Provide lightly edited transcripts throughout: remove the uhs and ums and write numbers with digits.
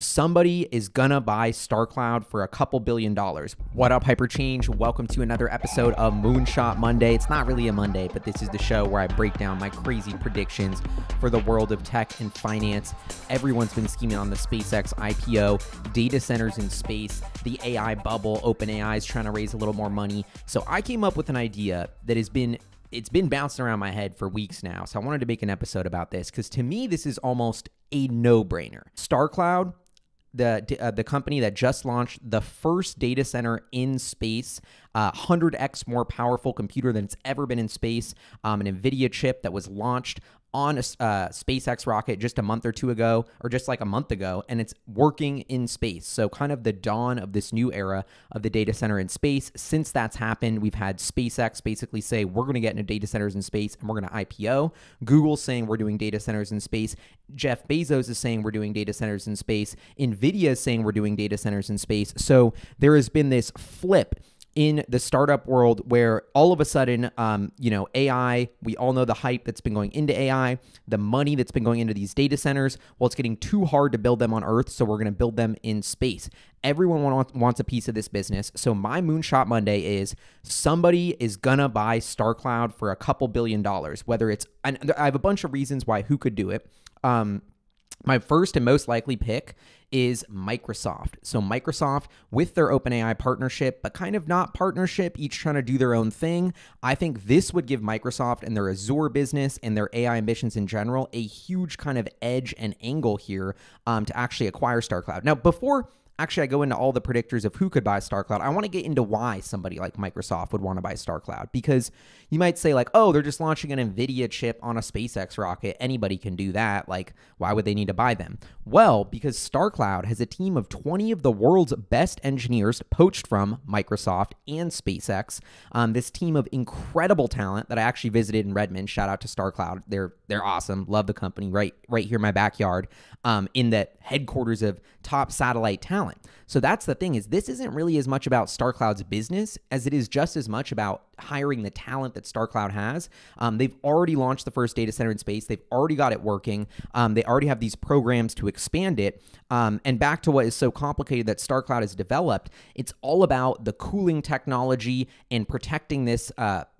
Somebody is gonna buy StarCloud for a couple $2 billion. What up, HyperChange? Welcome to another episode of Moonshot Monday. It's not really a Monday, but this is the show where I break down my crazy predictions for the world of tech and finance. Everyone's been scheming on the SpaceX IPO, data centers in space, the AI bubble. OpenAI is trying to raise a little more money. So I came up with an idea that has been bouncing around my head for weeks now. So I wanted to make an episode about this because to me, this is almost a no-brainer. StarCloud, the company that just launched the first data center in space, 100x more powerful computer than it's ever been in space, an Nvidia chip that was launched on a SpaceX rocket just a month or two ago, or just like a month ago, and it's working in space. So kind of the dawn of this new era of the data center in space. Since that's happened, we've had SpaceX basically say, we're going to get into data centers in space and we're going to IPO. Google saying we're doing data centers in space. Jeff Bezos is saying we're doing data centers in space. Nvidia is saying we're doing data centers in space. So there has been this flip in the startup world where all of a sudden, you know, AI, we all know the hype that's been going into AI, the money that's been going into these data centers. Well, it's getting too hard to build them on Earth, so we're going to build them in space. Everyone wants a piece of this business. So my Moonshot Monday is somebody is going to buy StarCloud for a couple $2 billion, whether it's, and I have a bunch of reasons why who could do it. My first and most likely pick is Microsoft. So Microsoft, with their OpenAI partnership, but kind of not partnership, each trying to do their own thing, I think this would give Microsoft and their Azure business and their AI ambitions in general a huge kind of edge and angle here to actually acquire StarCloud. Now, before actually I go into all the predictors of who could buy StarCloud, I want to get into why somebody like Microsoft would want to buy StarCloud, because you might say like, oh, they're just launching an NVIDIA chip on a SpaceX rocket. Anybody can do that. Like, why would they need to buy them? Well, because StarCloud has a team of 20 of the world's best engineers poached from Microsoft and SpaceX. This team of incredible talent that I actually visited in Redmond. Shout out to StarCloud. They're awesome. Love the company right here in my backyard, in the headquarters of top satellite talent. So that's the thing, is this isn't really as much about StarCloud's business as it is just as much about hiring the talent that StarCloud has. They've already launched the first data center in space. They've already got it working. They already have these programs to expand it. And back to what is so complicated that StarCloud has developed, it's all about the cooling technology and protecting this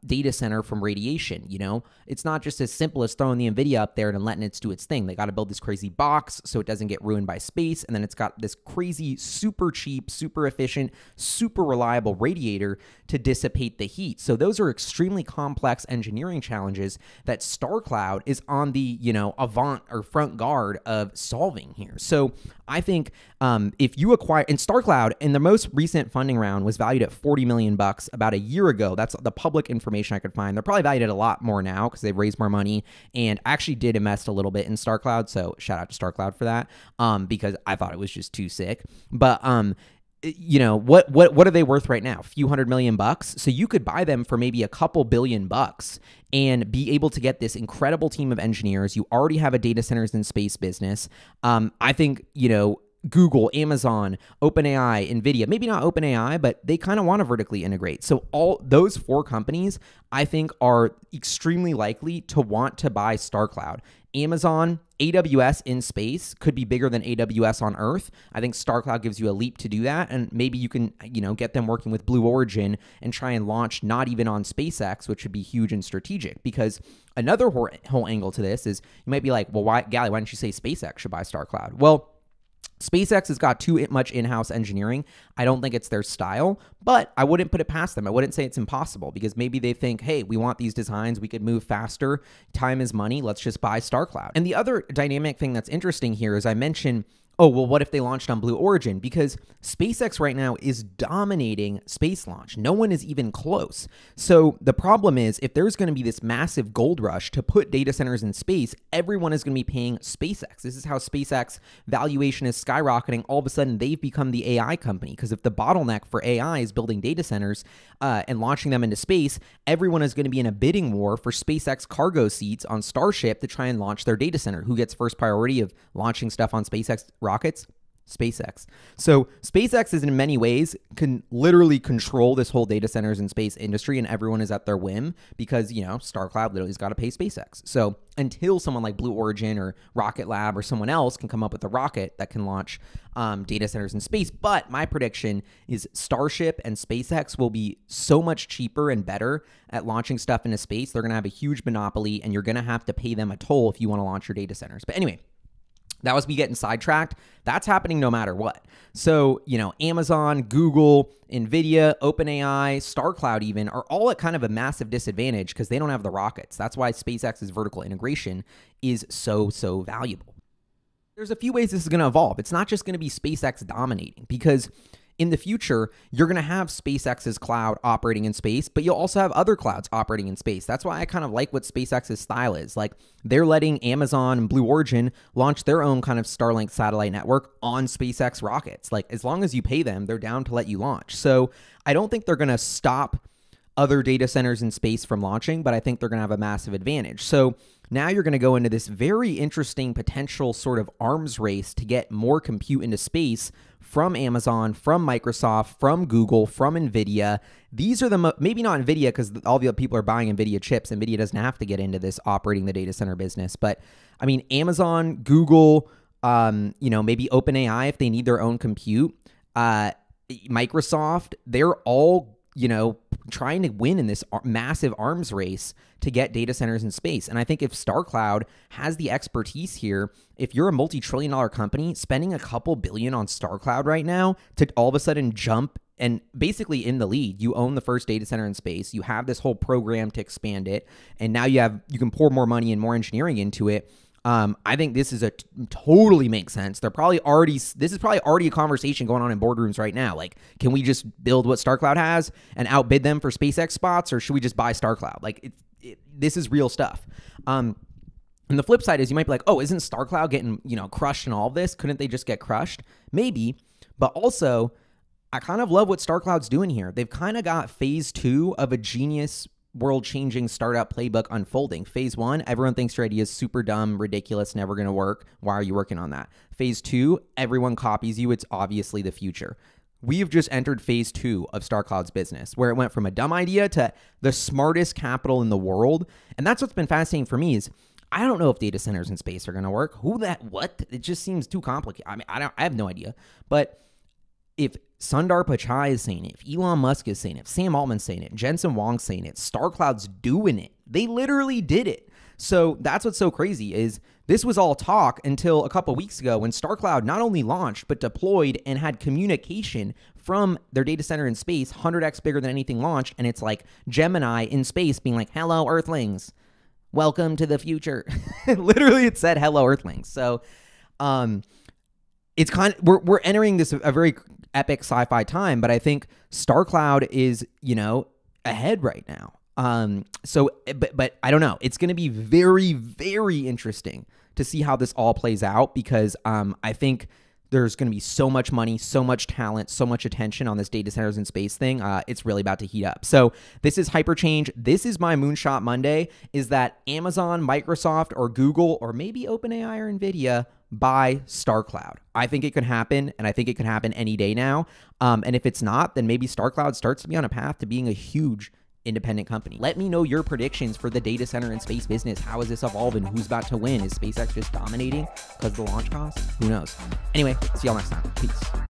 data center from radiation. You know, it's not just as simple as throwing the NVIDIA up there and letting it do its thing. They got to build this crazy box so it doesn't get ruined by space. And then it's got this crazy, super cheap, super efficient, super reliable radiator to dissipate the heat. So those are extremely complex engineering challenges that StarCloud is on the, you know, avant or front guard of solving here. So I think if you acquire, and StarCloud in the most recent funding round was valued at $40 million about a year ago. That's the public information I could find. They're probably valued at a lot more now because they've raised more money. And I actually did invest a little bit in StarCloud. So shout out to StarCloud for that, because I thought it was just too sick. But you know, what are they worth right now? A few $100 million. So you could buy them for maybe a couple $2 billion and be able to get this incredible team of engineers. You already have a data centers in space business. I think, you know, Google, Amazon, OpenAI, Nvidia, maybe not OpenAI, but they kind of want to vertically integrate. So all those four companies, I think, are extremely likely to want to buy StarCloud. Amazon, AWS in space could be bigger than AWS on Earth. I think StarCloud gives you a leap to do that. And maybe you can, you know, get them working with Blue Origin and try and launch not even on SpaceX, which would be huge and strategic. Because another whole angle to this is you might be like, well, why, Gally, why don't you say SpaceX should buy StarCloud? Well, SpaceX has got too much in-house engineering. I don't think it's their style, but I wouldn't put it past them. I wouldn't say it's impossible, because maybe they think, hey, we want these designs. We could move faster. Time is money. Let's just buy StarCloud. And the other dynamic thing that's interesting here is I mentioned, oh, well, what if they launched on Blue Origin? Because SpaceX right now is dominating space launch. No one is even close. So the problem is, if there's going to be this massive gold rush to put data centers in space, everyone is going to be paying SpaceX. This is how SpaceX valuation is skyrocketing. All of a sudden, they've become the AI company, because if the bottleneck for AI is building data centers and launching them into space, everyone is going to be in a bidding war for SpaceX cargo seats on Starship to try and launch their data center. Who gets first priority of launching stuff on SpaceX rockets? SpaceX. So SpaceX is in many ways can literally control this whole data centers and space industry, and everyone is at their whim because, you know, StarCloud literally has got to pay SpaceX. So until someone like Blue Origin or Rocket Lab or someone else can come up with a rocket that can launch data centers in space. But my prediction is Starship and SpaceX will be so much cheaper and better at launching stuff into space. They're going to have a huge monopoly, and you're going to have to pay them a toll if you want to launch your data centers. But anyway, that was me getting sidetracked. That's happening no matter what. So, you know, Amazon, Google, Nvidia, OpenAI, StarCloud even are all at kind of a massive disadvantage because they don't have the rockets. That's why SpaceX's vertical integration is so, so valuable. There's a few ways this is going to evolve. It's not just going to be SpaceX dominating, because in the future, you're going to have SpaceX's cloud operating in space, but you'll also have other clouds operating in space. That's why I kind of like what SpaceX's style is. Like, they're letting Amazon and Blue Origin launch their own kind of Starlink satellite network on SpaceX rockets. Like, as long as you pay them, they're down to let you launch. So I don't think they're going to stop other data centers in space from launching, but I think they're going to have a massive advantage. So now you're going to go into this very interesting potential sort of arms race to get more compute into space from Amazon, from Microsoft, from Google, from Nvidia. These are the, maybe not Nvidia, because all the other people are buying Nvidia chips. Nvidia doesn't have to get into this operating the data center business. But I mean, Amazon, Google, you know, maybe OpenAI if they need their own compute, Microsoft, they're all, you know, trying to win in this massive arms race to get data centers in space. And I think if StarCloud has the expertise here, if you're a multi-trillion dollar company, spending a couple billion on StarCloud right now to all of a sudden jump and basically in the lead, you own the first data center in space, you have this whole program to expand it, and now you have, you can pour more money and more engineering into it. I think this is a totally makes sense. They're probably already, this is probably already a conversation going on in boardrooms right now. Like, can we just build what StarCloud has and outbid them for SpaceX spots, or should we just buy StarCloud? Like, this is real stuff. And the flip side is you might be like, oh, isn't StarCloud getting, you know, crushed in all of this? Couldn't they just get crushed? Maybe, but also I kind of love what StarCloud's doing here. They've kind of got phase 2 of a genius world-changing startup playbook unfolding. Phase 1, everyone thinks your idea is super dumb, ridiculous, never going to work. Why are you working on that? Phase 2, everyone copies you. It's obviously the future. We've just entered phase 2 of StarCloud's business, where it went from a dumb idea to the smartest capital in the world. And that's what's been fascinating for me is I don't know if data centers in space are going to work. What? It just seems too complicated. I mean, I have no idea. But if Sundar Pichai is saying it, if Elon Musk is saying it, if Sam Altman's saying it, Jensen Huang's saying it, StarCloud's doing it. They literally did it. So that's what's so crazy is this was all talk until a couple of weeks ago when StarCloud not only launched, but deployed and had communication from their data center in space, 100x bigger than anything launched. And it's like Gemini in space being like, hello, Earthlings, welcome to the future. Literally, it said, hello, Earthlings. So it's kind of, we're entering this a very epic sci-fi time, but I think StarCloud is, you know, ahead right now. But I don't know. It's going to be very, very interesting to see how this all plays out, because I think there's going to be so much money, so much talent, so much attention on this data centers in space thing. It's really about to heat up. So this is HyperChange. This is my Moonshot Monday, is that Amazon, Microsoft, or Google, or maybe OpenAI or Nvidia buy StarCloud. I think it could happen, and I think it could happen any day now. And if it's not, then maybe StarCloud starts to be on a path to being a huge independent company. Let me know your predictions for the data center and space business. How is this evolving? Who's about to win? Is SpaceX just dominating because of the launch cost? Who knows? Anyway, see y'all next time. Peace.